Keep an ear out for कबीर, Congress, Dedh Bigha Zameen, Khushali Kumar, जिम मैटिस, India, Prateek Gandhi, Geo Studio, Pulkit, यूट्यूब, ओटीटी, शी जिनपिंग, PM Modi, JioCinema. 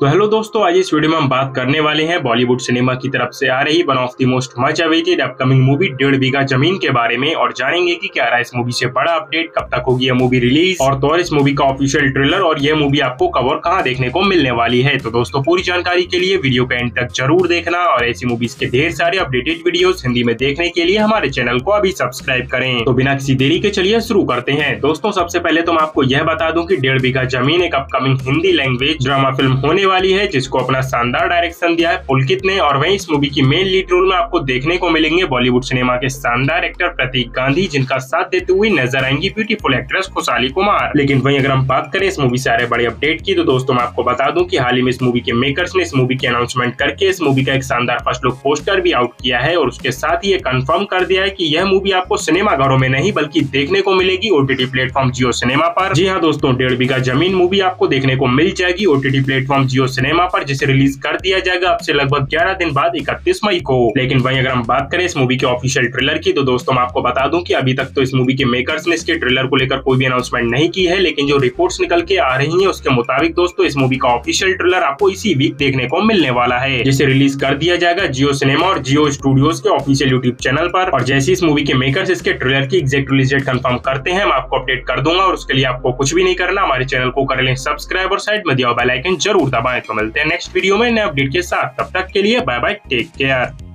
तो हेलो दोस्तों, आज इस वीडियो में हम बात करने वाले हैं बॉलीवुड सिनेमा की तरफ से आ रही one of the most much awaited upcoming movie Dedh Bigha जमीन के बारे में और जानेंगे कि क्या रहा इस मूवी से बड़ा अपडेट, कब तक होगी यह मूवी रिलीज और तो इस मूवी का ऑफिशियल ट्रेलर और यह मूवी आपको कब और कहां देखने को मिलने वाली है। तो दोस्तों पूरी जानकारी के लिए वीडियो को एंड तक जरूर देखना और ऐसी मूवीज के ढेर सारे अपडेटेड वीडियो हिंदी में देखने के लिए हमारे चैनल को अभी सब्सक्राइब करें। तो बिना किसी देरी के चलिए शुरू करते हैं। दोस्तों सबसे पहले तो मैं आपको यह बता दूं की डेढ़ बीघा जमीन एक upcoming Hindi language drama film होने वाली है जिसको अपना शानदार डायरेक्शन दिया है पुलकित ने और वहीं इस मूवी की मेन लीड रोल में आपको देखने को मिलेंगे बॉलीवुड सिनेमा के शानदार एक्टर प्रतीक गांधी, जिनका साथ देते हुए नजर आएंगी ब्यूटीफुल एक्ट्रेस खुशाली कुमार। लेकिन वहीं अगर हम बात करें इस मूवी से आ रहे बड़े अपडेट की तो दोस्तों मैं आपको बता दूं कि हाल ही में इस मूवी के मेकर्स ने इस मूवी की अनाउंसमेंट करके इस मूवी का एक शानदार फर्स्ट लुक पोस्टर भी आउट किया है और उसके साथ ही ये कंफर्म कर दिया है कि यह मूवी आपको सिनेमाघरों में नहीं बल्कि देखने को मिलेगी ओटीटी प्लेटफॉर्म जियो सिनेमा पर। जी हाँ दोस्तों, डेढ़ बीघा जमीन मूवी आपको देखने को मिल जाएगी ओटीटी प्लेटफॉर्म जियो सिनेमा पर, जिसे रिलीज कर दिया जाएगा अब से लगभग 11 दिन बाद 31 मई को। लेकिन वहीं अगर हम बात करें इस मूवी के ऑफिशियल ट्रेलर की तो दोस्तों मैं आपको बता दूं कि अभी तक तो इस मूवी के मेकर्स ने इसके ट्रेलर को लेकर कोई भी अनाउंसमेंट नहीं की है, लेकिन जो रिपोर्ट्स निकल के आ रही है उसके मुताबिक दोस्तों इस मूवी का ऑफिशियल ट्रेलर आपको इसी वीक देखने को मिलने वाला है, जिसे रिलीज कर दिया जाएगा जियो सिनेमा और जियो स्टूडियो के ऑफिशियल यूट्यूब चैनल पर। और जैसे इस मूवी के मेकर्स इसके ट्रेलर की एग्जैक्ट रिलीज डेट कंफर्म करते हैं मैं आपको अपडेट कर दूंगा और उसके लिए आपको कुछ भी नहीं करना, हमारे चैनल को कर लें सब्सक्राइब और साइड में दिया बेल आइकन जरूर दबाएं। तो मिलते हैं नेक्स्ट वीडियो में नए अपडेट के साथ, तब तक के लिए बाय बाय, टेक केयर।